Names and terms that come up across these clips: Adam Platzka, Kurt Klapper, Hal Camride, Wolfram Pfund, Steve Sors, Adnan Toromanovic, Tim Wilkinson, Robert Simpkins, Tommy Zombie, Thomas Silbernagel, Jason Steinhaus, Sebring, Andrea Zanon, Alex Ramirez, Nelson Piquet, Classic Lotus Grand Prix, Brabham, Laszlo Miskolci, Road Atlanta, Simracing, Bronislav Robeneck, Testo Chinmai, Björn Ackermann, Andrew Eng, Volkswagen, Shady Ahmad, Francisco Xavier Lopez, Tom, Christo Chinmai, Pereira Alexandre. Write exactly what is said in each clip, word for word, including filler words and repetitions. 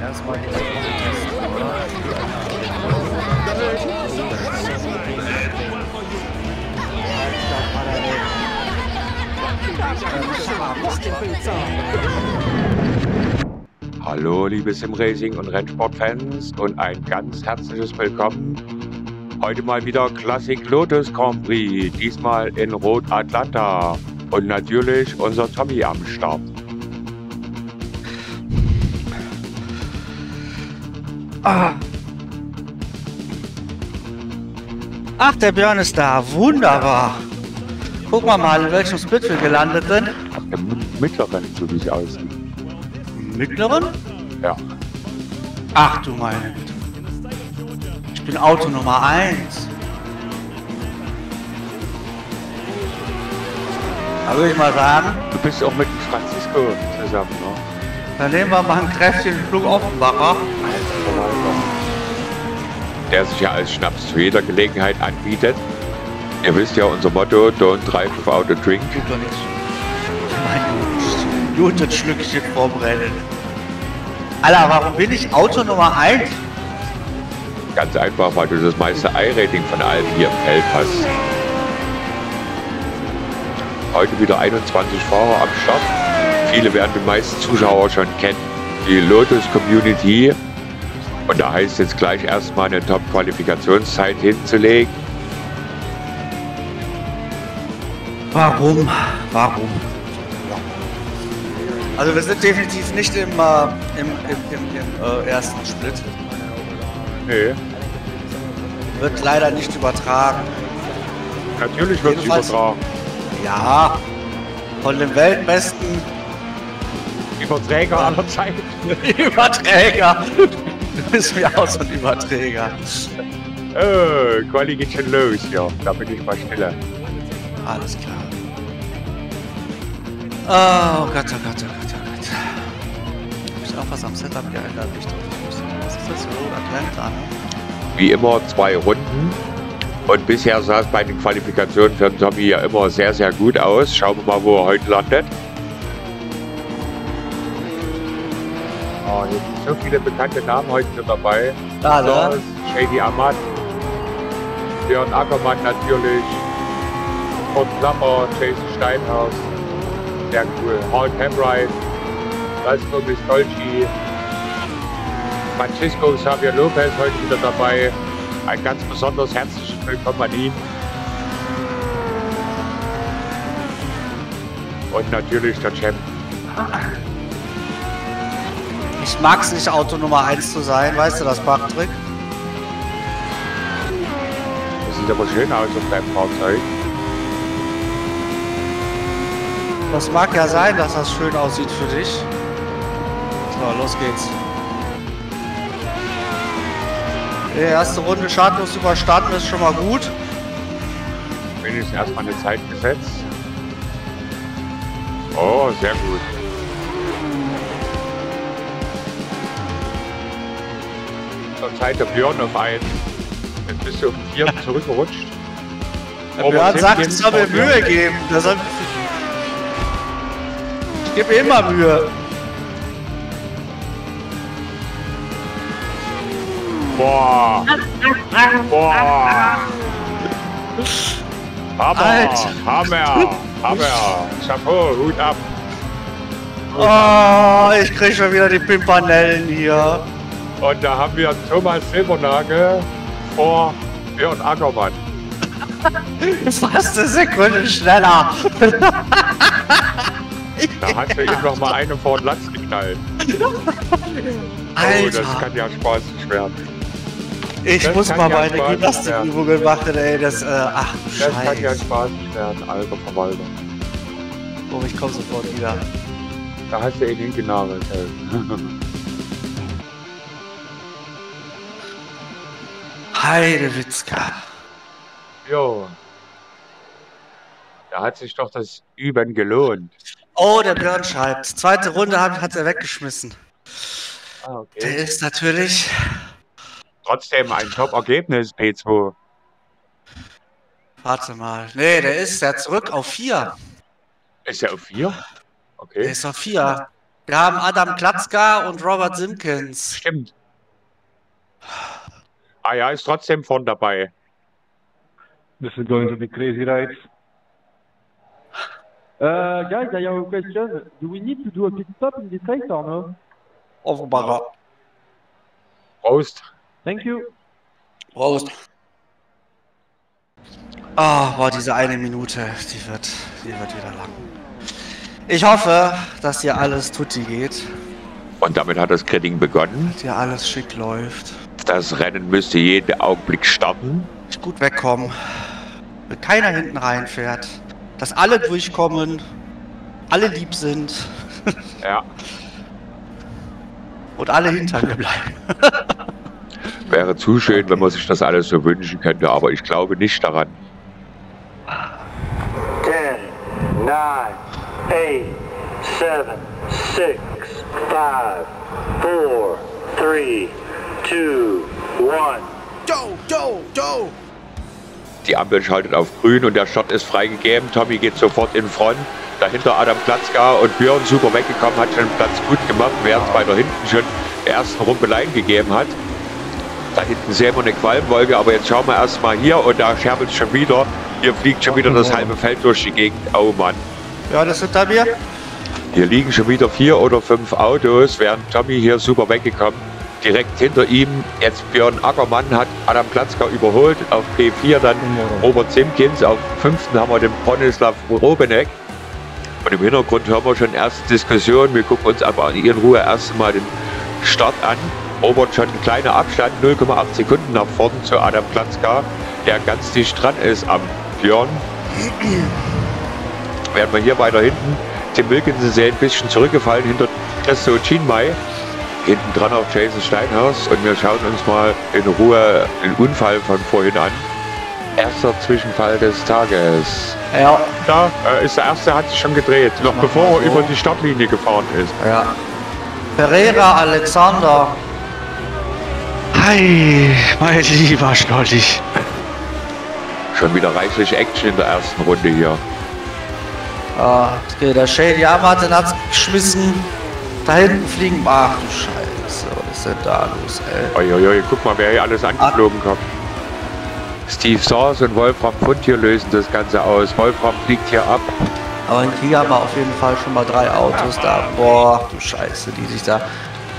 Erstmal jetzt Hallo liebe Simracing und Rennsportfans und ein ganz herzliches Willkommen. Heute mal wieder Classic Lotus Grand Prix, diesmal in Road Atlanta und natürlich unser Tommy am Start. Ah. Ach, der Björn ist da. Wunderbar. Gucken wir mal, in welchem Split wir gelandet sind. Ach, der mittleren, so wie es aussieht. Mittleren? Ja. Ach du meine Güte. Ich bin Auto Nummer eins. Da würde ich mal sagen. Du bist auch mit dem Francisco zusammen, ne? Dann nehmen wir mal einen kräftigen Flug Offenbacher. Der sich ja als Schnaps zu jeder Gelegenheit anbietet. Ihr wisst ja unser Motto, don't drive without a drink. Tut doch nichts. Mein gutes Schlückchen vorm Rennen. Alter, warum bin ich Auto Nummer eins? Ganz einfach, weil du das meiste I-Rating von allen hier im Feld hast. Heute wieder einundzwanzig Fahrer am Start. Viele werden die meisten Zuschauer schon kennen. Die Lotus Community. Und da heißt es jetzt gleich erstmal eine Top-Qualifikationszeit hinzulegen. Warum? Warum? Also wir sind definitiv nicht im, äh, im, im, im, im äh, ersten Split. Nee. Wird leider nicht übertragen. Natürlich wird es übertragen. Ja, von dem Weltbesten. Überträger aller Zeiten. Überträger. Du bist mir aus und Überträger. Oh, Quali geht schon los, ja. Da bin ich mal schneller. Alles klar. Oh Gott, oh Gott, oh Gott, oh Gott. Hab ich auch was am Setup geändert? Ich dachte, ich wusste nicht, was ist das? Road Atlanta, ne? Wie immer zwei Runden. Und bisher sah es bei den Qualifikationen für den Tommy ja immer sehr, sehr gut aus. Schauen wir mal, wo er heute landet. Oh, hier sind so viele bekannte Namen heute mit dabei. Da, da. Sors, Shady Ahmad, Björn Ackermann natürlich, Kurt Klapper, Jason Steinhaus, sehr cool, Hal Camride, Laszlo Miskolci, Francisco Xavier Lopez heute wieder dabei. Ein ganz besonders herzliches Willkommen an ihn. Und natürlich der Champ. Ich mag es nicht, Auto Nummer eins zu sein, weißt du das, Patrick? Das sieht aber schön aus auf deinem Fahrzeug. Das mag ja sein, dass das schön aussieht für dich. So, los geht's. Die erste Runde schadlos überstanden, ist schon mal gut. Wenigstens erstmal eine Zeit gesetzt. Oh, sehr gut. Zeit der Björn auf einen. Jetzt bist du um vier zurückgerutscht. Der Robert Björn sagt, es soll mir Mühe geben. Das hat... Ich gebe immer Mühe. Boah. Boah. Hammer. Alter. Hammer. Hammer. Chapeau. Hut ab. Hut ab. Oh, ich kriege schon wieder die Pimpanellen hier. Und da haben wir Thomas Silbernagel vor Björn Ackermann. Fast eine Sekunde schneller. Da hat er eben noch mal eine vor den Latz geknallt. Alter. Oh, das kann ja spaßig werden. Ich das muss mal ja meine Gymnastikübungen machen, ey. Das, äh, ach, das Scheiß. Kann ja spaßig werden, alter Verwalter. Oh, ich komm sofort wieder. Da hast du ihn hingenagelt, ey. Heidewitzka. Jo. Da hat sich doch das Üben gelohnt. Oh, der Björn schreibt. Zweite Runde hat er weggeschmissen. Ah, okay. Der ist natürlich... Trotzdem ein Top-Ergebnis, P zwei. Warte mal. Nee, der ist ja zurück auf vier. Ist er auf vier? Okay. Der ist auf vier. Wir haben Adam Platzka und Robert Simpkins. Stimmt. Ah ja, ist trotzdem von dabei. This is going to be crazy, right? Uh, guys, I have a question. Do we need to do a pit stop in this race or no? Offenbar. Prost. Thank you. Prost. Ah, oh, boah, diese eine Minute, die wird, die wird wieder lang. Ich hoffe, dass hier alles tutti geht. Und damit hat das Grading begonnen. Dass hier alles schick läuft. Das Rennen müsste jeden Augenblick starten. Ich gut wegkommen. Wenn keiner hinten reinfährt. Dass alle durchkommen. Alle lieb sind. Ja. Und alle hinter mir bleiben. Wäre zu schön, wenn man sich das alles so wünschen könnte, aber ich glaube nicht daran. zehn, neun, acht, sieben, sechs, fünf, vier, drei, zwei, eins. Go, go, go! Die Ampel schaltet auf grün und der Start ist freigegeben. Tommy geht sofort in Front. Dahinter Adam Platzka und Björn super weggekommen, hat schon den Platz gut gemacht, während weiter hinten schon der ersten Rumpeleien gegeben hat. Da hinten sehen wir eine Qualmwolke, aber jetzt schauen wir erstmal hier und da scherbelt es schon wieder. Hier fliegt schon wieder das halbe Feld durch die Gegend. Oh Mann. Ja, das sind da wir. Hier liegen schon wieder vier oder fünf Autos, während Tommy hier super weggekommen. Direkt hinter ihm jetzt Björn Ackermann hat Adam Platzka überholt. Auf P vier dann Robert Simpkins. Auf fünften haben wir den Bronislav Robeneck. Und im Hintergrund hören wir schon erste Diskussionen. Wir gucken uns aber in Ruhe erstmal den Start an. Robert schon ein kleiner Abstand, null Komma acht Sekunden nach vorne zu Adam Platzka, der ganz dicht dran ist am Björn. Werden wir hier weiter hinten Tim Wilkinson sehen, ein bisschen zurückgefallen hinter Testo Chinmai. Hinten dran auch Jason Steinhaus und wir schauen uns mal in Ruhe den Unfall von vorhin an. Erster Zwischenfall des Tages. Ja. Da ist der erste, hat sich schon gedreht, noch bevor er über die Startlinie gefahren ist. Ja. Pereira Alexandre. Hi, mein lieber Schnolli. Schon wieder reichlich Action in der ersten Runde hier. Ah, okay, der Shady Ahmad, den hat's geschmissen. Da hinten fliegen. Ach du Scheiße, was ist denn da los, ey? Uiuiui, guck mal, wer hier alles angeflogen kommt. Steve Sors und Wolfram Pfund hier lösen das Ganze aus. Wolfram fliegt hier ab. Aber in Kiel haben wir auf jeden Fall schon mal drei Autos ja, da. Boah, du Scheiße, die sich da...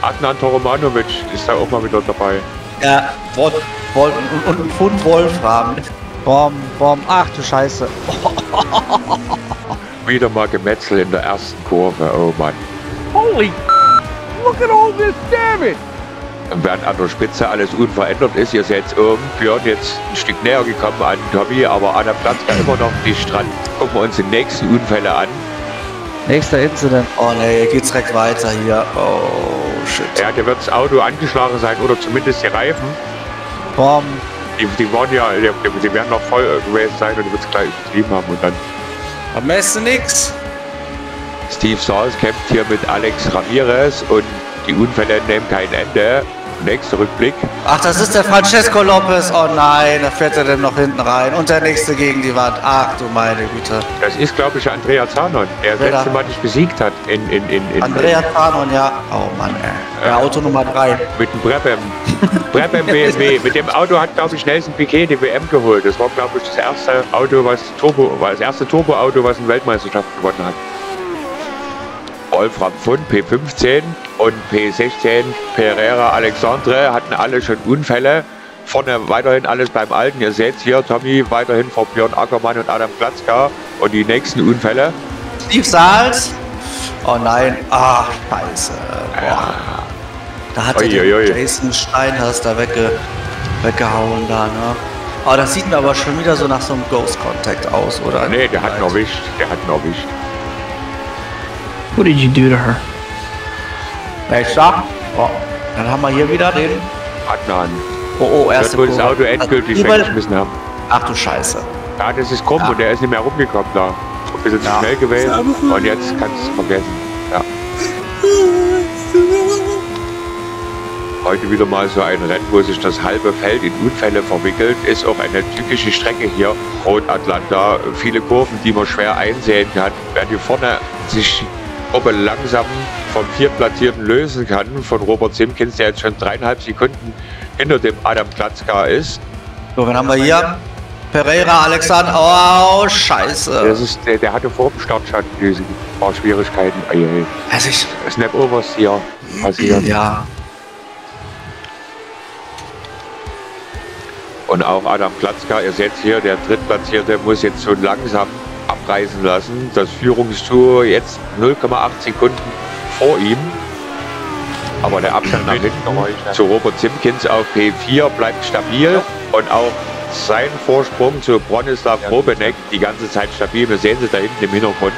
Adnan Toromanovic ist da auch mal wieder dabei. Ja, Wolf, Wolf, und, und Pfund Wolfram. Bom, bom, ach du Scheiße. Wieder mal Gemetzel in der ersten Kurve, oh Mann. Holy look at all this damage! Während an der Spitze alles unverändert ist, ihr seht es oben, Björn jetzt ein Stück näher gekommen an Tommy, aber an der Platz da immer noch dicht dran. Gucken wir uns die nächsten Unfälle an. Nächster Incident. Oh ne, geht's direkt weiter hier. Oh shit. Ja, der wird das Auto angeschlagen sein oder zumindest die Reifen. Bom. Die, die waren ja, die, die werden noch voll gewesen sein und die wird es gleich getrieben haben und dann. Am besten nix. Steve Sors kämpft hier mit Alex Ramirez und die Unfälle nehmen kein Ende. Nächster Rückblick. Ach, das ist der Francisco Lopez. Oh nein, da fährt er denn noch hinten rein. Und der nächste gegen die Wand. Ach du meine Güte. Das ist, glaube ich, Andrea Zanon, der das letzte Mal nicht besiegt hat. In, in, in, in Andrea Zanon, ja. Oh Mann, ey. Der äh, Auto Nummer drei. Mit dem Brabham. Brabham B M W. Mit dem Auto hat, glaube ich, Nelson Piquet die W M geholt. Das war, glaube ich, das erste Auto, was Turbo, das erste Turbo-Auto, was in Weltmeisterschaft gewonnen hat. Wolfram Pfund P fünfzehn und P sechzehn Pereira Alexandre hatten alle schon Unfälle. Vorne weiterhin alles beim Alten. Ihr seht hier Tommy weiterhin vor Björn Ackermann und Adam Platzka und die nächsten Unfälle. Steve Sals. Oh nein. Ah, scheiße. Boah. Da hat er Jason Steinhaus da wegge weggehauen da, ne? Oh, das sieht mir aber schon wieder so nach so einem Ghost Contact aus, oder? Nee, der hat ihn erwischt. Der hat ihn erwischt. What did you do to her? Nächster. Oh, dann haben wir hier wieder den Adnan. Oh, oh, erste Kurve. Das Auto endgültig weggeschmissen haben. Ach du Scheiße. Ja, das ist krumm, ja. Und der ist nicht mehr rumgekommen da. Ein bisschen ja. zu schnell gewesen und jetzt kannst du es vergessen. Ja. Heute wieder mal so ein Rennen, wo sich das halbe Feld in Unfälle verwickelt. Ist auch eine typische Strecke hier, Road Atlanta. Viele Kurven, die man schwer einsehen kann, werden hier vorne sich... Gruppe langsam vom Viertplatzierten lösen kann, von Robert Simpkins, der jetzt schon dreieinhalb Sekunden hinter dem Adam Platzka ist. So, wen haben wir hier? Pereira Alexandre. Oh, scheiße. Das ist, der, der hatte vor dem Start schon ein paar Schwierigkeiten. Also ich... Snap-Overs hier passiert. Ja. Und auch Adam Platzka ist jetzt hier, der Drittplatzierte, muss jetzt so langsam abreißen lassen. Das Führungstour jetzt null Komma acht Sekunden vor ihm. Aber der Abstand nach hinten zu Robert Simpkins auf P vier bleibt stabil. Und auch sein Vorsprung zu Bronislav Robeneck die ganze Zeit stabil. Wir sehen sie da hinten im Hintergrund.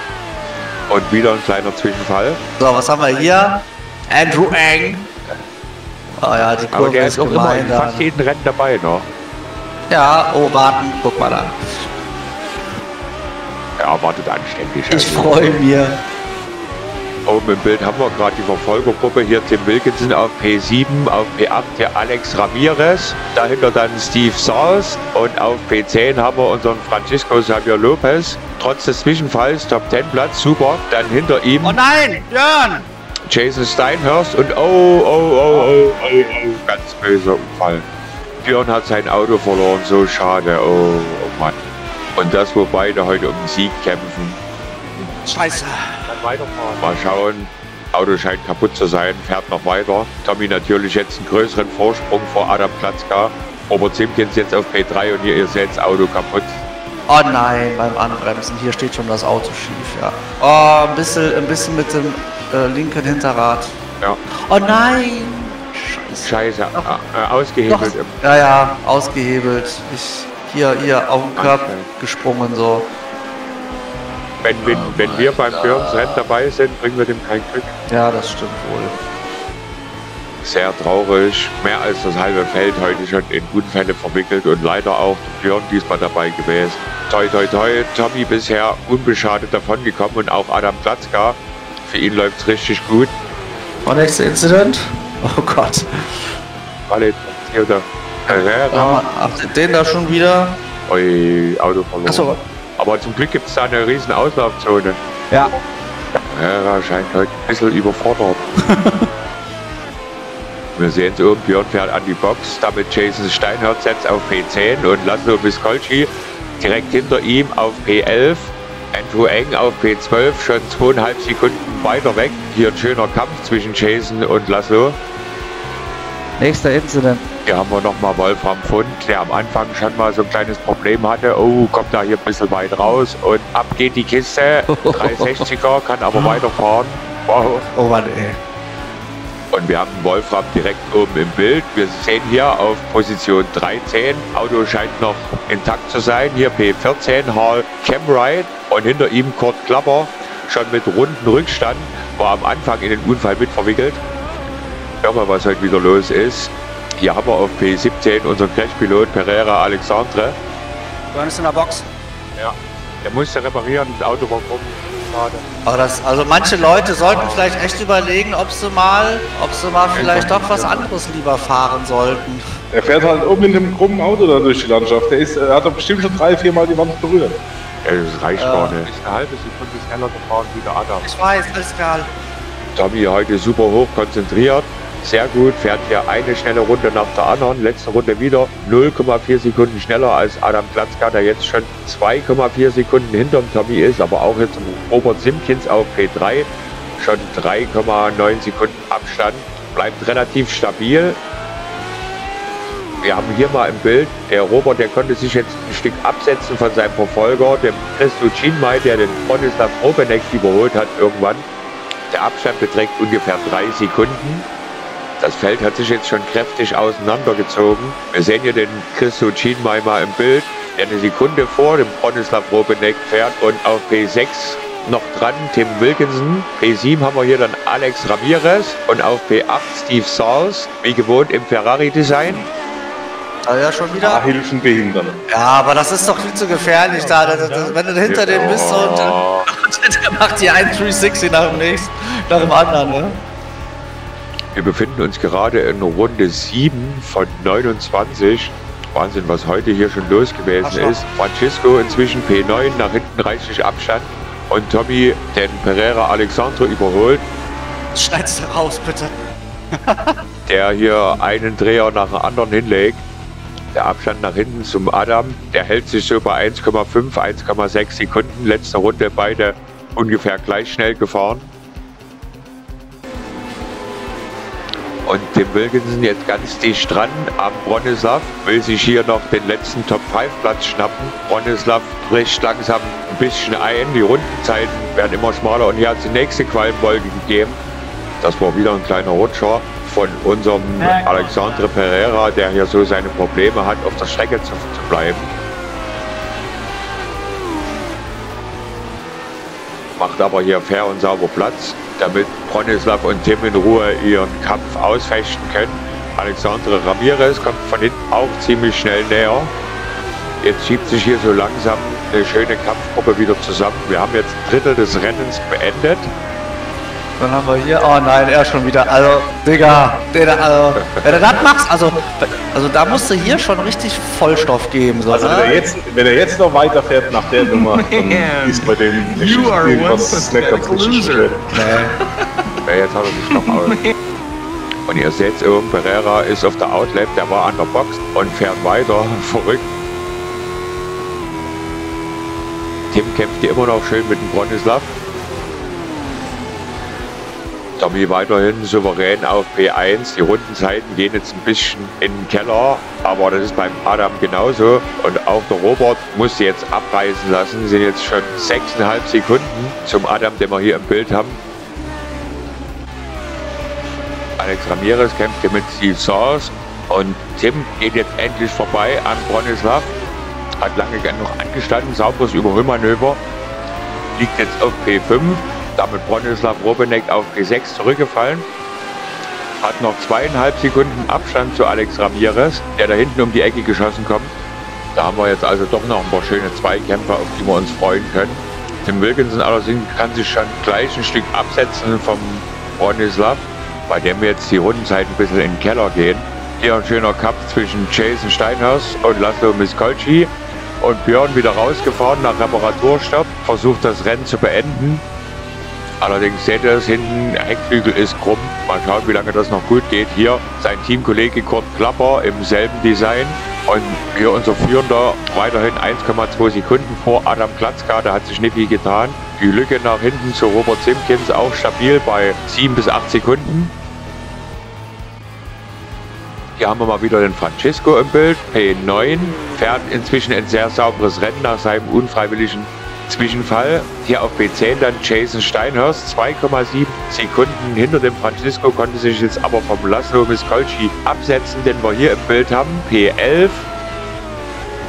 Und wieder ein kleiner Zwischenfall. So, was haben wir hier? Andrew Eng. Oh ja, die Kurve. Aber der ist, ist auch immer in fast jedem Rennen dabei noch. Ja, oh, warten, guck mal da. Ja, wartet anständig. Ich also. freue mich. Oben im Bild haben wir gerade die Verfolgergruppe. Hier Tim Wilkinson auf P sieben, auf P acht der Alex Ramirez. Dahinter dann Steve Sors. Und auf P zehn haben wir unseren Francisco Xavier Lopez. Trotz des Zwischenfalls, Top zehn Platz, super. Dann hinter ihm... Oh nein, Björn! Jason Steinhaus und oh, oh, oh, oh, oh, oh, ganz böser Unfall. Björn hat sein Auto verloren, so schade, oh, oh Mann. Und das, wo beide heute um den Sieg kämpfen. Scheiße. Mal schauen, Auto scheint kaputt zu sein, fährt noch weiter. Tommy natürlich jetzt einen größeren Vorsprung vor Adam Platzka. Robert Simpkins jetzt auf P drei und hier ist jetzt das Auto kaputt. Oh nein, beim Anbremsen, hier steht schon das Auto schief, ja. Oh, ein bisschen, ein bisschen mit dem äh, linken Hinterrad. Ja. Oh nein! Scheiße, äh, ausgehebelt. Doch. Ja, ja, ausgehebelt. Ich hier, hier auf den Körper gesprungen so. Wenn, wenn, oh wenn wir beim Björns Rennen dabei sind, bringen wir dem kein Glück. Ja, das stimmt wohl. Sehr traurig. Mehr als das halbe Feld heute schon in Unfälle verwickelt und leider auch Björn diesmal dabei gewesen. Toi, toi, toi. Tommy bisher unbeschadet davongekommen und auch Adam Platzka. Für ihn läuft es richtig gut. Und nächster Incident? Oh Gott. Pereira. Achtet den da schon wieder? Ui, Auto verloren. Achso. Aber zum Glück gibt es da eine riesen Auslaufzone. Ja. Pereira scheint heute ein bisschen überfordert. Wir sehen es oben, Björn fährt an die Box, damit Jason Steinhaus setzt auf P zehn und Laszlo Miskolci direkt hinter ihm auf P elf. Andrew Eng auf P zwölf, schon zweieinhalb Sekunden weiter weg. Hier ein schöner Kampf zwischen Jason und Laszlo. Nächster Incident. Hier haben wir nochmal Wolfram Pfund, der am Anfang schon mal so ein kleines Problem hatte. Oh, kommt da hier ein bisschen weit raus und ab geht die Kiste. dreihundertsechziger, kann aber weiterfahren. Wow. Oh Mann, ey. Und wir haben Wolfram direkt oben im Bild. Wir sehen hier auf Position dreizehn. Auto scheint noch intakt zu sein. Hier P vierzehn, Hal Camride. Und hinter ihm Kurt Klapper, schon mit runden Rückstand, war am Anfang in den Unfall mit verwickelt. Hör mal, was heute wieder los ist. Hier haben wir auf P siebzehn unseren Crashpilot Pereira Alexandre. Du bist in der Box. Ja, der musste reparieren, das Auto war rum. Aber das, also manche Leute sollten vielleicht echt überlegen, ob sie mal, ob sie mal vielleicht doch was anderes lieber fahren sollten. Er fährt halt oben in dem krummen Auto da durch die Landschaft. Der ist, er hat doch bestimmt schon drei, vier Mal die Wand berührt. Es reicht ja. gar nicht. Ist eine halbe Sekunde schneller gefahren wie der Adam. Ich weiß, alles klar. Tommy heute super hoch konzentriert. Sehr gut, fährt hier eine schnelle Runde nach der anderen. Letzte Runde wieder null Komma vier Sekunden schneller als Adam Platzka, der jetzt schon zwei Komma vier Sekunden hinterm Tommy ist. Aber auch jetzt Robert Simpkins auf P drei. Schon drei Komma neun Sekunden Abstand. Bleibt relativ stabil. Wir haben hier mal im Bild, der Robert, der konnte sich jetzt ein Stück absetzen von seinem Verfolger, dem Testo Chinmai, der den Bronislav Robeneck überholt hat irgendwann. Der Abstand beträgt ungefähr drei Sekunden. Das Feld hat sich jetzt schon kräftig auseinandergezogen. Wir sehen hier den Christo Chinmai mal im Bild, der eine Sekunde vor dem Bronislav Robeneck fährt und auf P sechs noch dran Tim Wilkinson. P sieben haben wir hier dann Alex Ramirez und auf P acht Steve Sors, wie gewohnt im Ferrari-Design. Ah ja, schon wieder. Ah, Hilfen behindern. Ja, aber das ist doch viel zu gefährlich da. Das, das, das, wenn du hinter dem bist und dann, der macht hier einen dreihundertsechzig nach dem nächsten, nach dem anderen, ne? Wir befinden uns gerade in Runde sieben von neunundzwanzig. Wahnsinn, was heute hier schon los gewesen ist. Francisco inzwischen P neun, nach hinten reichlich Abstand. Und Tommy den Pereira Alexandre überholt. Schneid's raus, bitte. Der hier einen Dreher nach dem anderen hinlegt. Der Abstand nach hinten zum Adam, der hält sich so bei eins Komma fünf, eins Komma sechs Sekunden. Letzte Runde beide ungefähr gleich schnell gefahren. Und Tim Wilkinson jetzt ganz dicht dran am Bronislav, will sich hier noch den letzten Top fünf Platz schnappen. Bronislav bricht langsam ein bisschen ein, die Rundenzeiten werden immer schmaler und hier hat es die nächste Qualmwolke gegeben. Das war wieder ein kleiner Rutscher von unserem Alexandre Pereira, der hier so seine Probleme hat, auf der Strecke zu, zu bleiben. Macht aber hier fair und sauber Platz, damit Bronislav und Tim in Ruhe ihren Kampf ausfechten können. Alexandre Ramirez kommt von hinten auch ziemlich schnell näher. Jetzt schiebt sich hier so langsam eine schöne Kampfgruppe wieder zusammen. Wir haben jetzt ein Drittel des Rennens beendet. Dann haben wir hier, oh nein, er schon wieder, also, Digga, der, also, wenn du das machst, also, also da musst du hier schon richtig Vollstoff geben. So, also ne? wenn, er jetzt, wenn er jetzt noch weiterfährt nach der Nummer, dann ist bei dem nicht irgendwas nicht ganz richtig schön. Nee. Jetzt hat er sich noch aus. Und ihr seht oben, Pereira ist auf der Outlap, der war an der Box und fährt weiter, verrückt. Tim kämpft hier immer noch schön mit dem Bronislav. Tommy weiterhin souverän auf P eins. Die Rundenzeiten gehen jetzt ein bisschen in den Keller, aber das ist beim Adam genauso. Und auch der Robert muss sie jetzt abreißen lassen. Sind jetzt schon sechseinhalb Sekunden zum Adam, den wir hier im Bild haben. Alex Ramirez kämpft hier mit Steve Sors und Tim geht jetzt endlich vorbei an Bronislav. Hat lange noch angestanden, sauberes Überholmanöver. Liegt jetzt auf P fünf. Damit Bronislav Robeneck auf P sechs zurückgefallen. Hat noch zweieinhalb Sekunden Abstand zu Alex Ramirez, der da hinten um die Ecke geschossen kommt. Da haben wir jetzt also doch noch ein paar schöne Zweikämpfer, auf die wir uns freuen können. Tim Wilkinson allerdings kann sich schon gleich ein Stück absetzen vom Bronislav, bei dem jetzt die Rundenzeit ein bisschen in den Keller gehen. Hier ein schöner Kampf zwischen Jason Steinhaus und Laszlo Miskolci. Und Björn wieder rausgefahren nach Reparaturstopp, versucht das Rennen zu beenden. Allerdings seht ihr es hinten, der Heckflügel ist krumm. Mal schauen, wie lange das noch gut geht. Hier sein Teamkollege Kurt Klapper im selben Design. Und hier unser Führender weiterhin eins Komma zwei Sekunden vor Adam Platzka. Da hat sich nicht viel getan. Die Lücke nach hinten zu Robert Simpkins auch stabil bei sieben bis acht Sekunden. Hier haben wir mal wieder den Francisco im Bild. P neun fährt inzwischen ein sehr sauberes Rennen nach seinem unfreiwilligen Zwischenfall. Hier auf P zehn dann Jason Steinhaus, zwei Komma sieben Sekunden hinter dem Francisco, konnte sich jetzt aber vom Laszlo Miskolci absetzen, den wir hier im Bild haben, P elf.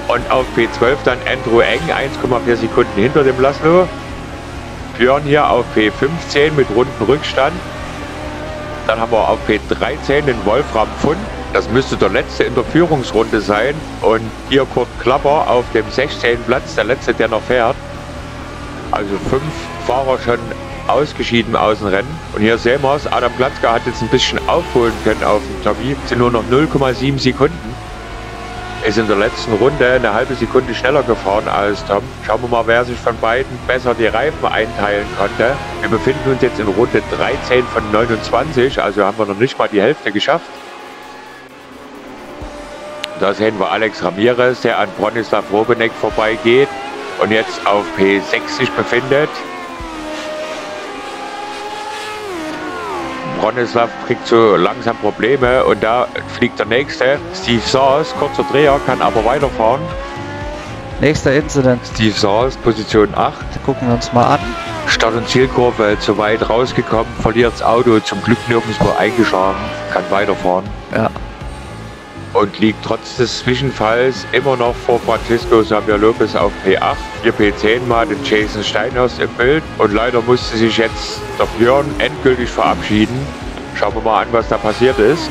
Und auf P zwölf dann Andrew Eng, eins Komma vier Sekunden hinter dem Laszlo. Björn hier auf P fünfzehn mit runden Rückstand. Dann haben wir auf P dreizehn den Wolfram Pfund. Das müsste der letzte in der Führungsrunde sein. Und hier Kurt Klapper auf dem sechzehnten Platz, der letzte, der noch fährt. Also fünf Fahrer schon ausgeschieden aus dem Rennen. Und hier sehen wir es, Adam Platzka hat jetzt ein bisschen aufholen können auf dem Tommy. Sind nur noch null Komma sieben Sekunden. Ist in der letzten Runde eine halbe Sekunde schneller gefahren als Tom. Schauen wir mal, wer sich von beiden besser die Reifen einteilen konnte. Wir befinden uns jetzt in Runde dreizehn von neunundzwanzig, also haben wir noch nicht mal die Hälfte geschafft. Da sehen wir Alex Ramirez, der an Bronislav Robeneck vorbeigeht und jetzt auf P sechs sich befindet. Bronislav kriegt so langsam Probleme und da fliegt der nächste. Steve Sors, kurzer Dreher, kann aber weiterfahren. Nächster Incident. Steve Sors, Position acht. Gucken wir uns mal an. Start- und Zielkurve zu weit rausgekommen, verliert das Auto, zum Glück nirgendwo eingeschlagen, kann weiterfahren. Ja. Und liegt trotz des Zwischenfalls immer noch vor Francisco Xavier Lopez auf P acht. Hier P zehn mal den Jason Steinhaus im Bild. Und leider musste sich jetzt der Björn endgültig verabschieden. Schauen wir mal an, was da passiert ist.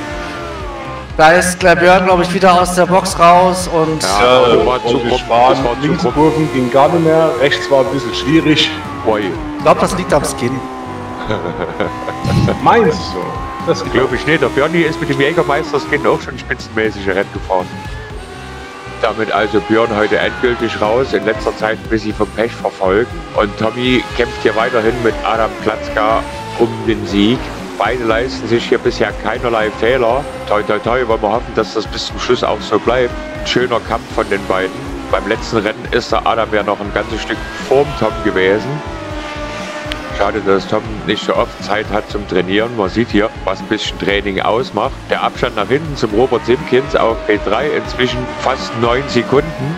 Da ist Björn, glaube ich, wieder aus der Box raus. Und ja, ja, war zu war links Kurven ging gar nicht mehr. Rechts war ein bisschen schwierig. Boy. Ich glaube, das liegt am Skin. Meinst du? Das glaube ich nicht. Der Björni ist mit dem Jägermeister-Skin auch schon spitzenmäßig Rennen gefahren. Damit also Björn heute endgültig raus. In letzter Zeit ein bisschen vom Pech verfolgt. Und Tommy kämpft hier weiterhin mit Adam Platzka um den Sieg. Beide leisten sich hier bisher keinerlei Fehler. Toi, toi, toi, wollen wir hoffen, dass das bis zum Schluss auch so bleibt. Ein schöner Kampf von den beiden. Beim letzten Rennen ist der Adam ja noch ein ganzes Stück vorm Tom gewesen. Schade, dass Tom nicht so oft Zeit hat zum Trainieren. Man sieht hier, was ein bisschen Training ausmacht. Der Abstand nach hinten zum Robert Simpkins auf P drei inzwischen fast neun Sekunden.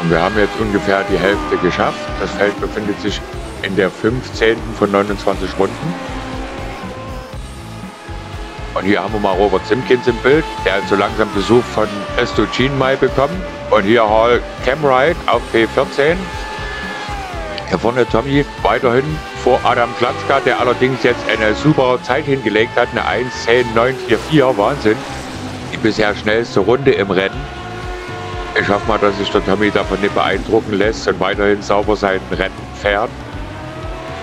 Und wir haben jetzt ungefähr die Hälfte geschafft. Das Feld befindet sich in der fünfzehnten von neunundzwanzig Runden. Und hier haben wir mal Robert Simpkins im Bild, der so langsam Besuch von Testo Chinmai bekommt. Und hier Hal Camride auf P vierzehn. Hier vorne Tommy weiterhin vor Adam Platzka, der allerdings jetzt eine super Zeit hingelegt hat. Eine eins zehn neun vier vier, Wahnsinn. Die bisher schnellste Runde im Rennen. Ich hoffe mal, dass sich der Tommy davon nicht beeindrucken lässt und weiterhin sauber sein Rennen fährt.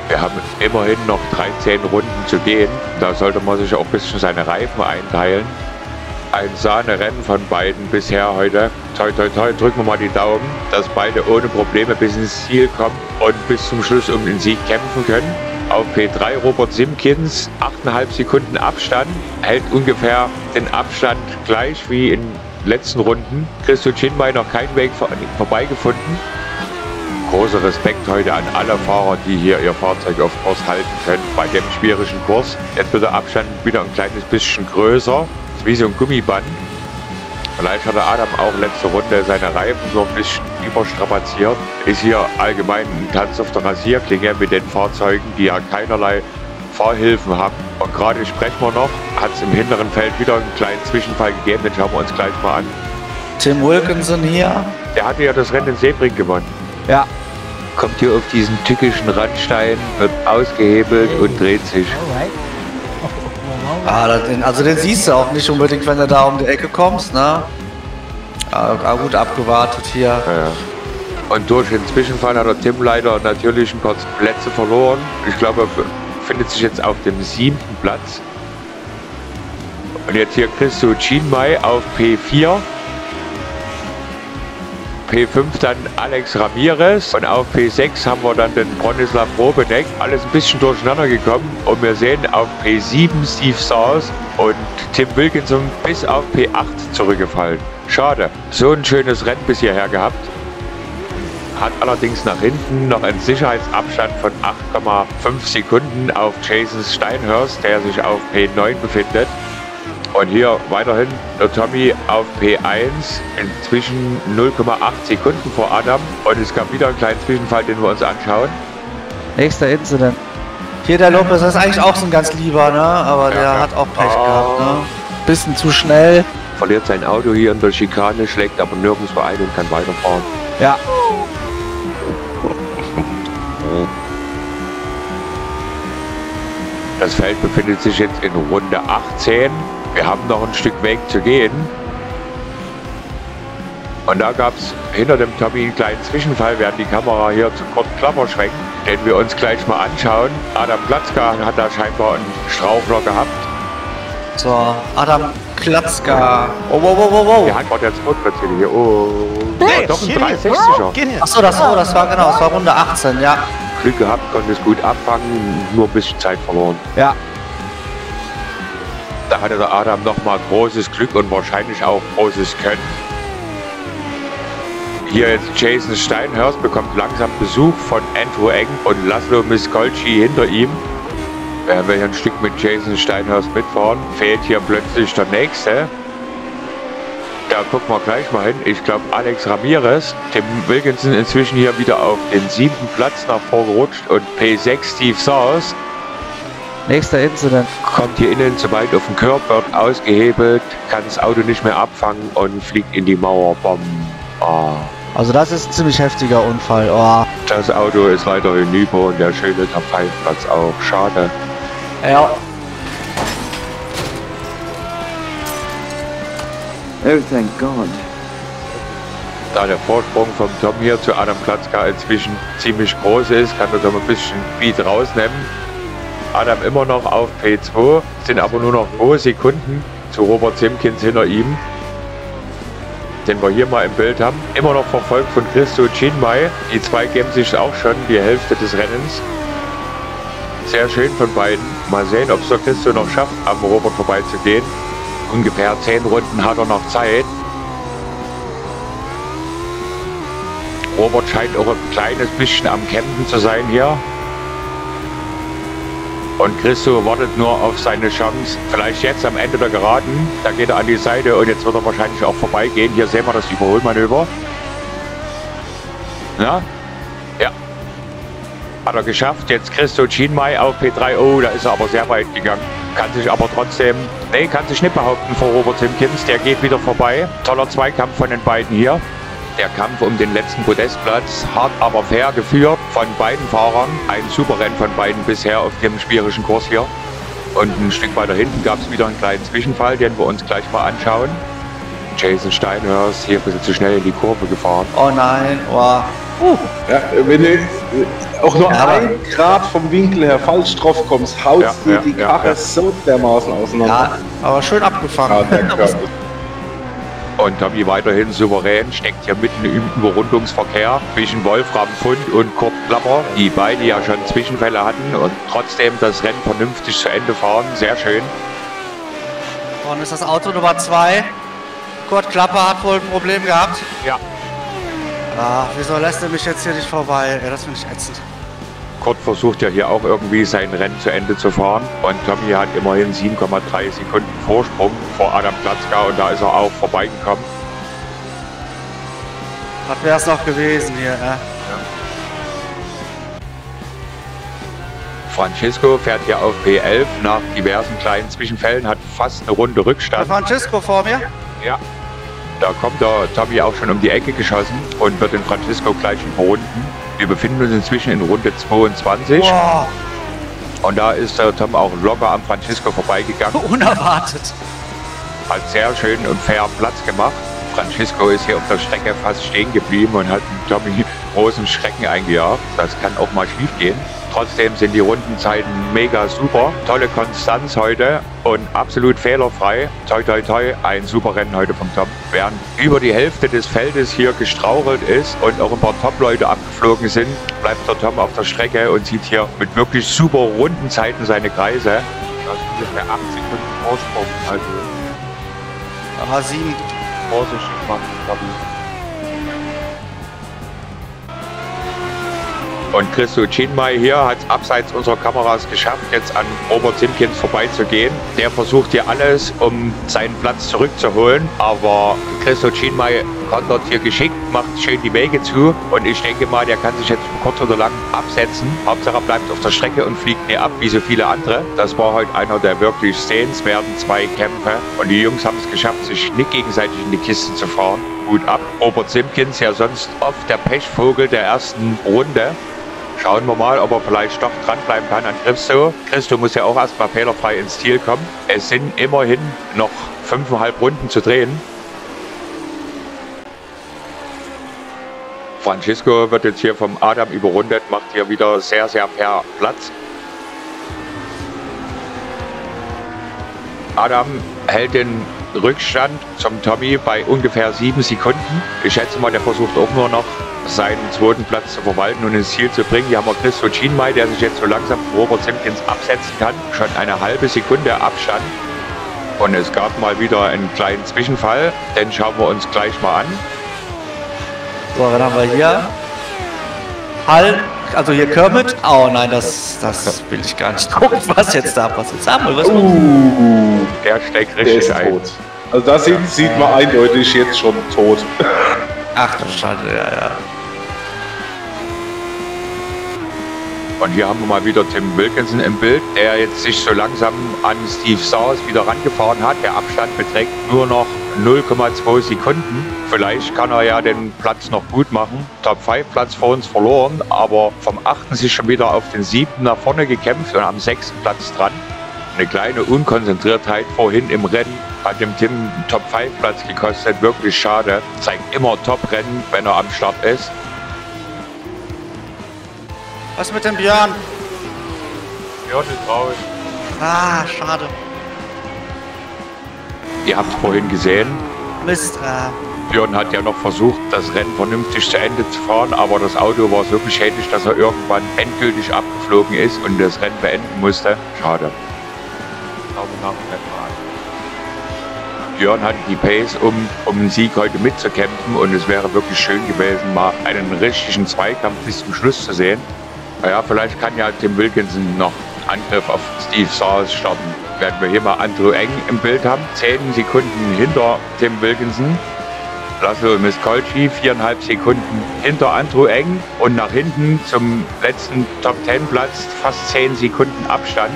Wir haben immerhin noch dreizehn Runden zu gehen. Da sollte man sich auch ein bisschen seine Reifen einteilen. Ein Sahnerennen von beiden bisher heute. Toi, toi, toi, drücken wir mal die Daumen, dass beide ohne Probleme bis ins Ziel kommen und bis zum Schluss um den Sieg kämpfen können. Auf P drei Robert Simpkins, acht Komma fünf Sekunden Abstand, hält ungefähr den Abstand gleich wie in letzten Runden. Christo Chinmai noch keinen Weg vor, vorbeigefunden. Großer Respekt heute an alle Fahrer, die hier ihr Fahrzeug auf Kurs halten können bei dem schwierigen Kurs. Jetzt wird der Abstand wieder ein kleines bisschen größer, wie so ein Gummiband. Vielleicht hat der Adam auch letzte Runde seine Reifen so ein bisschen überstrapaziert. Ist hier allgemein ein Tanz auf der Rasierklinge mit den Fahrzeugen, die ja keinerlei Fahrhilfen haben. Und gerade sprechen wir noch, hat es im hinteren Feld wieder einen kleinen Zwischenfall gegeben, den schauen wir uns gleich mal an. Tim Wilkinson hier. Der hatte ja das Rennen in Sebring gewonnen. Ja. Kommt hier auf diesen tückischen Randstein, wird ausgehebelt und dreht sich. Ah, den, also den siehst du auch nicht unbedingt, wenn du da um die Ecke kommst, ne? Ah, gut abgewartet hier. Ja. Und durch den Zwischenfall hat der Tim leider natürlich ein paar Plätze verloren. Ich glaube, er findet sich jetzt auf dem siebten Platz. Und jetzt hier Christo Chinmai auf P vier. P fünf dann Alex Ramirez und auf P sechs haben wir dann den Bronislav Robeneck. Alles ein bisschen durcheinander gekommen und wir sehen auf P sieben Steve Sors und Tim Wilkinson bis auf P acht zurückgefallen. Schade, so ein schönes Rennen bis hierher gehabt. Hat allerdings nach hinten noch einen Sicherheitsabstand von acht Komma fünf Sekunden auf Jason Steinhaus, der sich auf P neun befindet. Und hier weiterhin der Tommy auf P eins, inzwischen null Komma acht Sekunden vor Adam. Und es gab wieder einen kleinen Zwischenfall, den wir uns anschauen. Nächster Incident. Hier der Lopez, das ist eigentlich auch so ein ganz lieber, ne? Aber ja, der ja. hat auch Pech oh. gehabt, ne? Bisschen zu schnell. Verliert sein Auto hier in der Schikane, schlägt aber nirgends ein und kann weiterfahren. Ja. Das Feld befindet sich jetzt in Runde achtzehn. Wir haben noch ein Stück Weg zu gehen. Und da gab es hinter dem Tommy einen kleinen Zwischenfall, während die Kamera hier zu Kurt Klapper schwenkt, den wir uns gleich mal anschauen. Adam Platzka hat da scheinbar einen Strauchler gehabt. So, Adam Platzka. Oh, wow, wow, wow, wow. Der hat gerade jetzt plötzlich hier. Oh. Nee, doch ein dreihundertsechziger. Achso, das, oh, das war genau, das war Runde achtzehn, ja. Glück gehabt, konnte es gut abfangen, nur ein bisschen Zeit verloren. Ja. Da hatte der Adam nochmal großes Glück und wahrscheinlich auch großes Können. Hier jetzt Jason Steinhörst bekommt langsam Besuch von Andrew Eng und Laszlo Miskolci hinter ihm. Wenn wir hier ein Stück mit Jason Steinhörst mitfahren, fehlt hier plötzlich der Nächste. Da gucken wir gleich mal hin. Ich glaube Alex Ramirez. Tim Wilkinson inzwischen hier wieder auf den siebten Platz nach vorgerutscht und P sechs Steve Sors. Nächster Incident. Kommt hier innen zu weit auf den Körper, wird ausgehebelt, kann das Auto nicht mehr abfangen und fliegt in die Mauer. Bom. Oh. Also das ist ein ziemlich heftiger Unfall. Oh. Das Auto ist weiter hinüber und der schöne Tapfeilplatz auch. Schade. Ja. Oh, thank God. Da der Vorsprung vom Tom hier zu Adam Platzka inzwischen ziemlich groß ist, kann der Tom ein bisschen Speed rausnehmen. Adam immer noch auf P zwei, sind aber nur noch zwei Sekunden zu Robert Simpkins hinter ihm, den wir hier mal im Bild haben. Immer noch verfolgt von Christo Chinmai. Die zwei geben sich auch schon die Hälfte des Rennens. sehr schön von beiden. Mal sehen, ob es der Christo noch schafft, am Robert vorbeizugehen. Ungefähr zehn Runden hat er noch Zeit. Robert scheint auch ein kleines bisschen am Kämpfen zu sein hier. Und Christo wartet nur auf seine Chance. Vielleicht jetzt am Ende der Geraden. Da geht er an die Seite und jetzt wird er wahrscheinlich auch vorbeigehen. Hier sehen wir das Überholmanöver. Na? Ja. Hat er geschafft. Jetzt Christo Chinmai auf P drei. Oh, da ist er aber sehr weit gegangen. Kann sich aber trotzdem... Nee, kann sich nicht behaupten vor Robert Simpkins. Der geht wieder vorbei. Toller Zweikampf von den beiden hier. Der Kampf um den letzten Podestplatz, hart aber fair geführt von beiden Fahrern. Ein super Rennen von beiden bisher auf dem schwierigen Kurs hier. Und ein Stück weiter hinten gab es wieder einen kleinen Zwischenfall, den wir uns gleich mal anschauen. Jason Steinhaus hier ein bisschen zu schnell in die Kurve gefahren. Oh nein, oh. Uh. Ja, wenn du auch nur ein Grad vom Winkel her falsch drauf kommst, haust ja, du ja, die Karre ja, ja. so dermaßen auseinander. Ja, aber schön abgefahren. Ja, und Tommy weiterhin souverän, steckt hier mitten im Überrundungsverkehr zwischen Wolfram Pfund und Kurt Klapper, die beide ja schon Zwischenfälle hatten und trotzdem das Rennen vernünftig zu Ende fahren. Sehr schön. Und ist das Auto Nummer zwei. Kurt Klapper hat wohl ein Problem gehabt. Ja. Ach, wieso lässt er mich jetzt hier nicht vorbei? Ja, das finde ich ätzend. Kurt versucht ja hier auch irgendwie sein Rennen zu Ende zu fahren und Tommy hat immerhin sieben Komma drei Sekunden Vorsprung vor Adam Platzka und da ist er auch vorbeigekommen. Was wäre es noch gewesen hier, ne? Ja. Francisco fährt hier auf P elf nach diversen kleinen Zwischenfällen, hat fast eine Runde Rückstand. Der Francisco vor mir? Ja. Da kommt der Tommy auch schon um die Ecke geschossen und wird den Francisco gleich überrunden. Wir befinden uns inzwischen in Runde zweiundzwanzig. Wow. Und da ist der Tom auch locker am Francisco vorbeigegangen. Unerwartet. Hat sehr schön und fair Platz gemacht. Francisco ist hier auf der Strecke fast stehen geblieben und hat Tommy großen Schrecken eingejagt. Das kann auch mal schief gehen. Trotzdem sind die Rundenzeiten mega super. Tolle Konstanz heute und absolut fehlerfrei. Toi, toi, toi, ein super Rennen heute vom Tom. Während über die Hälfte des Feldes hier gestrauchelt ist und auch ein paar Top-Leute abgeflogen sind, bleibt der Tom auf der Strecke und zieht hier mit wirklich super Rundenzeiten seine Kreise. Das ist ungefähr acht Sekunden Vorsprung. Also, aber sieben. Vorsicht machen, Tommy. Und Christo Chinmai hier hat es abseits unserer Kameras geschafft, jetzt an Robert Simpkins vorbeizugehen. Der versucht hier alles, um seinen Platz zurückzuholen, aber Christo Chinmai kontert hier geschickt, macht schön die Wege zu und ich denke mal, der kann sich jetzt kurz oder lang absetzen. Hauptsache er bleibt auf der Strecke und fliegt nicht ab, wie so viele andere. Das war heute einer der wirklich sehenswerten zwei Kämpfe und die Jungs haben es geschafft, sich nicht gegenseitig in die Kiste zu fahren. Gut ab. Robert Simpkins, ja sonst oft der Pechvogel der ersten Runde. Schauen wir mal, ob er vielleicht doch dranbleiben kann an Christo. Christo muss ja auch erstmal fehlerfrei ins Ziel kommen. Es sind immerhin noch fünfeinhalb Runden zu drehen. Francisco wird jetzt hier vom Adam überrundet, macht hier wieder sehr, sehr fair Platz. Adam hält den Rückstand zum Tommy bei ungefähr sieben Sekunden. Ich schätze mal, der versucht auch nur noch seinen zweiten Platz zu verwalten und ins Ziel zu bringen. Hier haben wir Christo Chinmai, der sich jetzt so langsam von Robert Simpkins absetzen kann. Schon eine halbe Sekunde Abstand. Und es gab mal wieder einen kleinen Zwischenfall. Den schauen wir uns gleich mal an. So, dann haben wir hier Hal, also hier Kermit. Oh nein, das, das will ich gar nicht gucken, was jetzt da passiert. Samuel, was uh, der steckt richtig der ein. Tot. Also das sieht, sieht man eindeutig jetzt schon tot. Ach du Schande, ja, ja. Und hier haben wir mal wieder Tim Wilkinson im Bild, der jetzt sich so langsam an Steve Sors wieder rangefahren hat. Der Abstand beträgt nur noch null Komma zwei Sekunden. Vielleicht kann er ja den Platz noch gut machen. Top fünf Platz vor uns verloren, aber vom achten sich schon wieder auf den siebten nach vorne gekämpft und am sechsten Platz dran. Eine kleine Unkonzentriertheit vorhin im Rennen hat dem Tim einen Top fünf Platz gekostet. Wirklich schade. Zeigt immer Top-Rennen, wenn er am Start ist. Was mit dem Björn? Björn ist raus. Ah, schade. Ihr habt vorhin gesehen. Mist, äh. Björn hat ja noch versucht, das Rennen vernünftig zu Ende zu fahren, aber das Auto war so beschädigt, dass er irgendwann endgültig abgeflogen ist und das Rennen beenden musste. Schade. Björn hat die Pace, um, um den Sieg heute mitzukämpfen, und es wäre wirklich schön gewesen, mal einen richtigen Zweikampf bis zum Schluss zu sehen. Naja, vielleicht kann ja Tim Wilkinson noch einen Angriff auf Steve Sors starten. Werden wir hier mal Andrew Eng im Bild haben, zehn Sekunden hinter Tim Wilkinson. Laszlo Miskolci viereinhalb Sekunden hinter Andrew Eng und nach hinten zum letzten Top zehn Platz fast zehn Sekunden Abstand.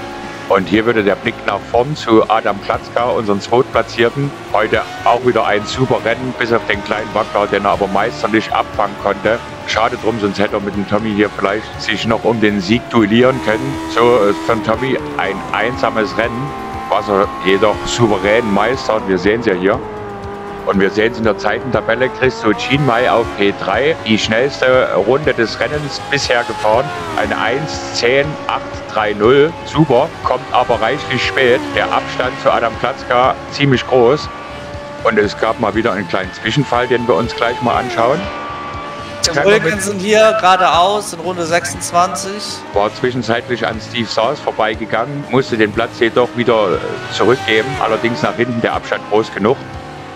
Und hier würde der Blick nach vorn zu Adam Platzka, unseren Zweitplatzierten. Heute auch wieder ein super Rennen, bis auf den kleinen Wackler, den er aber meisterlich abfangen konnte. Schade drum, sonst hätte er mit dem Tommy hier vielleicht sich noch um den Sieg duellieren können. So ist von Tommy ein einsames Rennen, was er jedoch souverän meistert. Wir sehen es ja hier. Und wir sehen es in der Zeitentabelle. Christo Chinmai auf P drei, die schnellste Runde des Rennens bisher gefahren. Eine eins zehn acht drei null. Super, kommt aber reichlich spät. Der Abstand zu Adam Platzka ziemlich groß. Und es gab mal wieder einen kleinen Zwischenfall, den wir uns gleich mal anschauen. Tim Wilkinson hier geradeaus in Runde sechsundzwanzig. War zwischenzeitlich an Steve Sors vorbeigegangen, musste den Platz jedoch wieder zurückgeben. Allerdings nach hinten der Abstand groß genug.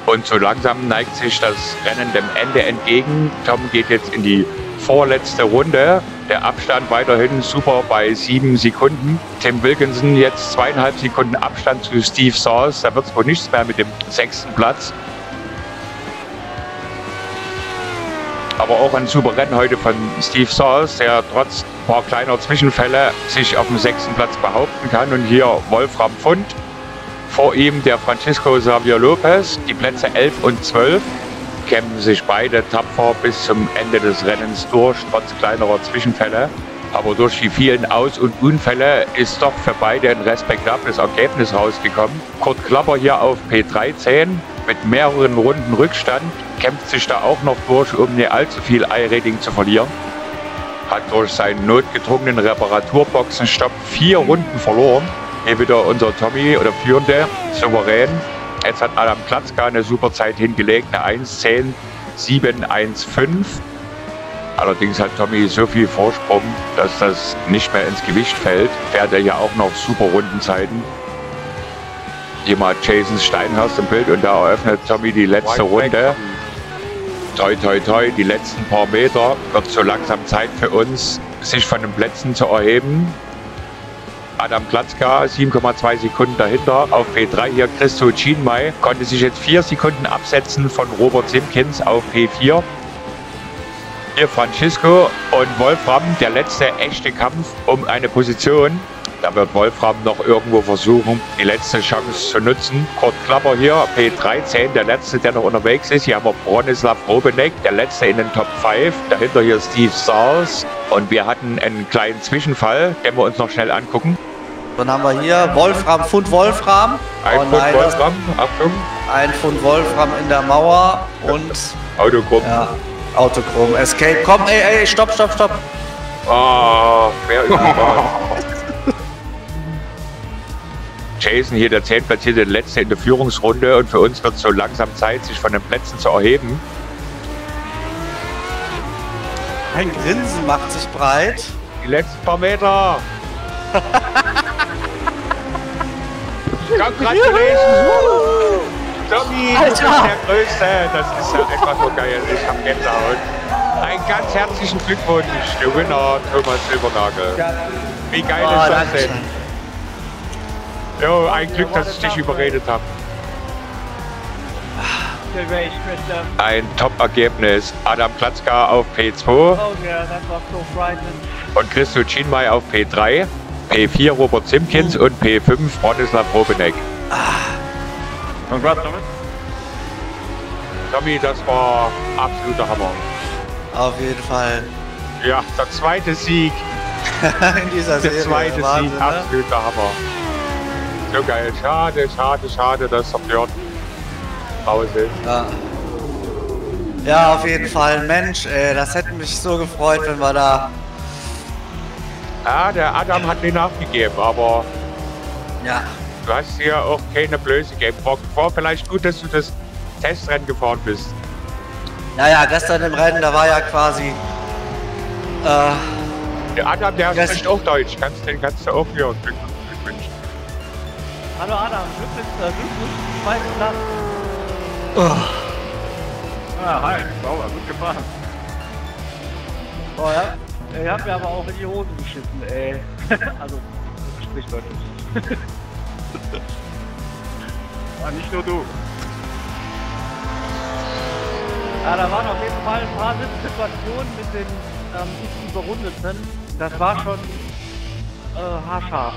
Und so langsam neigt sich das Rennen dem Ende entgegen. Tom geht jetzt in die vorletzte Runde. Der Abstand weiterhin super bei sieben Sekunden. Tim Wilkinson jetzt zweieinhalb Sekunden Abstand zu Steve Sors. Da wird es wohl nichts mehr mit dem sechsten Platz. Aber auch ein super Rennen heute von Steve Sors, der trotz ein paar kleiner Zwischenfälle sich auf dem sechsten Platz behaupten kann. Und hier Wolfram Pfund. Vor ihm der Francisco Xavier Lopez, die Plätze elf und zwölf, kämpfen sich beide tapfer bis zum Ende des Rennens durch, trotz kleinerer Zwischenfälle. Aber durch die vielen Aus- und Unfälle ist doch für beide ein respektables Ergebnis rausgekommen. Kurt Klapper hier auf P dreizehn mit mehreren Runden Rückstand, kämpft sich da auch noch durch, um nicht allzu viel I-Rating zu verlieren. Hat durch seinen notgedrungenen Reparaturboxenstopp vier Runden verloren. Hier wieder unser Tommy oder Führende, souverän. Jetzt hat Adam Platzka eine super Zeit hingelegt, eine eins zehn sieben eins fünf. Allerdings hat Tommy so viel Vorsprung, dass das nicht mehr ins Gewicht fällt. Fährt er ja auch noch super Rundenzeiten. Hier mal Jason Steinhaus im Bild und da eröffnet Tommy die letzte Runde. Toi, toi, toi, die letzten paar Meter. Wird so langsam Zeit für uns, sich von den Plätzen zu erheben. Adam Platzka sieben Komma zwei Sekunden dahinter auf P drei. Hier Christo Chinmai konnte sich jetzt vier Sekunden absetzen von Robert Simpkins auf P vier. Hier Francisco und Wolfram, der letzte echte Kampf um eine Position. Da wird Wolfram noch irgendwo versuchen, die letzte Chance zu nutzen. Kurt Klapper hier, P dreizehn, der letzte, der noch unterwegs ist. Hier haben wir Bronislav Robeneck, der letzte in den Top fünf. Dahinter hier Steve Sors. Und wir hatten einen kleinen Zwischenfall, den wir uns noch schnell angucken. Dann haben wir hier Wolfram, Pfund Wolfram. Ein oh Pfund nein, Wolfram, Achtung. Ein Pfund Wolfram in der Mauer und... Autochrom. Ja, Autochrom, Escape. Komm, ey, ey, stopp, stopp, stopp. Oh, wer Jason hier, der Zehnplatzierte, der Letzte in der Führungsrunde, und für uns wird so langsam Zeit, sich von den Plätzen zu erheben. Ein Grinsen macht sich breit. Die letzten paar Meter. Congratulations. Tommy, du bist der Größte. Das ist ja einfach nur geil. Ich hab Gänsehaut. Einen ganz herzlichen Glückwunsch, der Winner Thomas Silbernagel. Wie geil oh, ist das denn? Jo, ein Glück, dass ich dich überredet habe. Ein Top-Ergebnis. Adam Platzka auf P zwei. Und Christo Chinmai auf P drei. P vier Robert Simpkins mhm. und P fünf Bronislav Robeneck. Congrats, Tommy. Tommy, das war absoluter Hammer. Auf jeden Fall. Ja, der zweite Sieg. In dieser Serie. Der zweite Wahnsinn, Sieg, absoluter ne? Hammer. So geil, schade, schade, schade, dass der Björn raus ist. Ja. Ja, auf jeden Fall. Mensch, ey, das hätte mich so gefreut, wenn wir da... Ja, der Adam hat mir nachgegeben, aber... Ja. Du hast hier auch keine Blöße gegeben. War vielleicht gut, dass du das Testrennen gefahren bist. Naja, gestern im Rennen, da war ja quasi... Äh, der Adam, der spricht auch Deutsch. Kannst, den kannst du auch hier und wünschen. Hallo Adam, Glückwunsch zum zweiten Platz. Oh. Ah, hi, sauber, gut gemacht. Oh ja, ich hab mir aber auch in die Hose geschissen, ey. Also, sprich Deutsch. War nicht nur du. Ja, da waren auf jeden Fall ein paar Situationen mit den ähm, nicht überrundeten. Das war schon äh, haarscharf.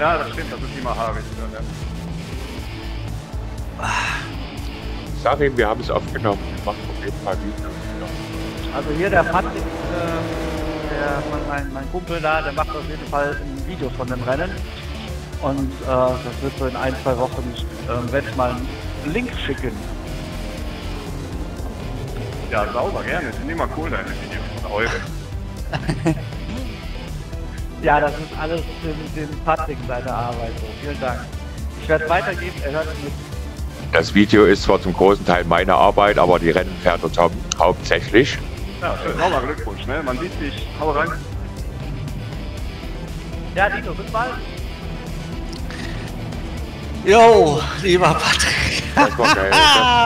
Ja, das stimmt, das ist immer haarig. Ja, ja. Ich sag ihm, wir haben es aufgenommen. Wir machen auf jeden Fall Video. Also hier der Patrick, äh, der, mein, mein Kumpel da, der macht auf jeden Fall ein Video von dem Rennen. Und äh, das wird so in ein, zwei Wochen, äh, werde ich mal einen Link schicken. Ja, sauber, gerne. Sind immer cool, deine Videos von heute. Ja, das ist alles für den Patrick seine Arbeit. So. Vielen Dank. Ich werde weitergeben, er hört mit. Das Video ist zwar zum großen Teil meine Arbeit, aber die Rennen fährt der Tom hauptsächlich. Ja, sauber, Glückwunsch, ne? Man sieht dich. Hau rein. Ja, Dino, bis bald. Jo, lieber Patrick. Das war geil.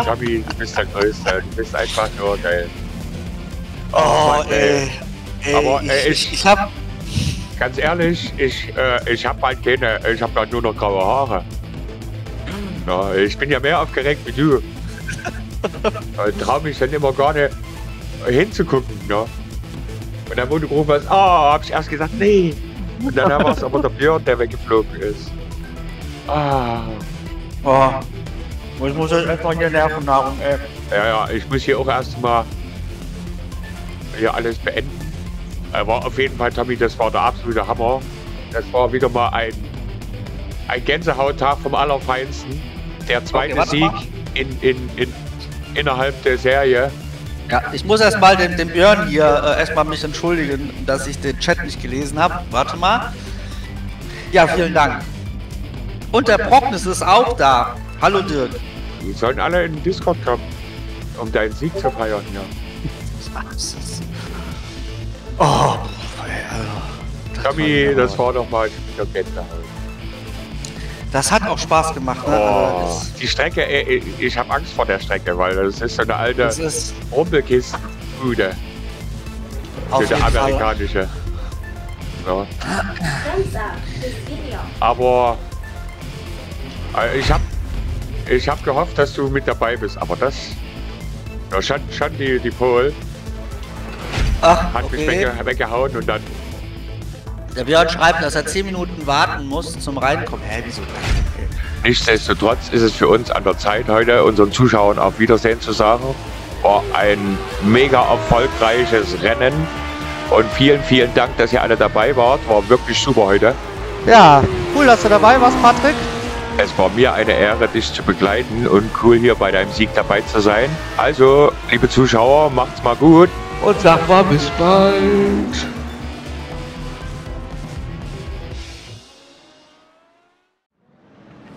Tommy, du bist der Größte. Du bist einfach nur geil. Oh, oh ey. ey. Aber ey, ich, ich, ich hab... Ganz ehrlich, ich, äh, ich hab halt keine... Ich hab halt nur noch graue Haare. Na, ich bin ja mehr aufgeregt wie du. Ich trau mich dann immer gar nicht hinzugucken. Na. Und dann wurde gerufen, was, ah, hab ich erst gesagt, nee. Und dann war es aber der Björn, der weggeflogen ist. Ah. Oh. Ich muss jetzt erstmal hier Nervennahrung essen. Ja, ja, ich muss hier auch erstmal hier alles beenden. Aber auf jeden Fall, Tommy, das war der absolute Hammer. Das war wieder mal ein, ein Gänsehauttag vom Allerfeinsten. Der zweite okay, Sieg in, in, in, innerhalb der Serie. Ja, ich muss erstmal den, den Björn hier äh, erstmal mich entschuldigen, dass ich den Chat nicht gelesen habe. Warte mal. Ja, vielen Dank. Und der Brocknis ist auch da. Hallo Dirk. Die sollen alle in den Discord kommen, um deinen Sieg zu feiern, ja. Oh, das Tommy, war das war doch mal wieder Gänsehaut. Das hat auch Spaß gemacht, ne? Oh, also die Strecke, ich habe Angst vor der Strecke, weil das ist so eine alte Rumpelkistenbude. So eine amerikanische. Ja. Aber... Ich habe ich hab gehofft, dass du mit dabei bist, aber das... Da stand, stand die, die Pole. Ach, hat okay. mich wegge, weggehauen und dann... Der Björn schreibt, dass er zehn Minuten warten muss zum Reinkommen. Hä, wieso? Nichtsdestotrotz ist es für uns an der Zeit, heute unseren Zuschauern auf Wiedersehen zu sagen. War ein mega erfolgreiches Rennen. Und vielen, vielen Dank, dass ihr alle dabei wart. War wirklich super heute. Ja, cool, dass du dabei warst, Patrick. Es war mir eine Ehre, dich zu begleiten und cool hier bei deinem Sieg dabei zu sein. Also, liebe Zuschauer, macht's mal gut. Und sag mal bis bald.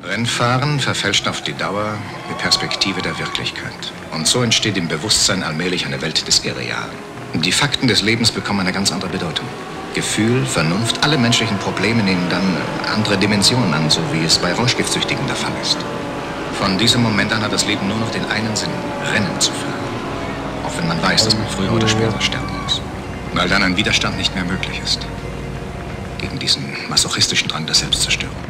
Rennfahren verfälscht auf die Dauer die Perspektive der Wirklichkeit. Und so entsteht im Bewusstsein allmählich eine Welt des Irrealen. Die Fakten des Lebens bekommen eine ganz andere Bedeutung. Gefühl, Vernunft, alle menschlichen Probleme nehmen dann andere Dimensionen an, so wie es bei Rauschgiftsüchtigen der Fall ist. Von diesem Moment an hat das Leben nur noch den einen Sinn, Rennen zu fahren. Auch wenn man weiß, dass man früher oder später sterben muss. Weil dann ein Widerstand nicht mehr möglich ist. Gegen diesen masochistischen Drang der Selbstzerstörung.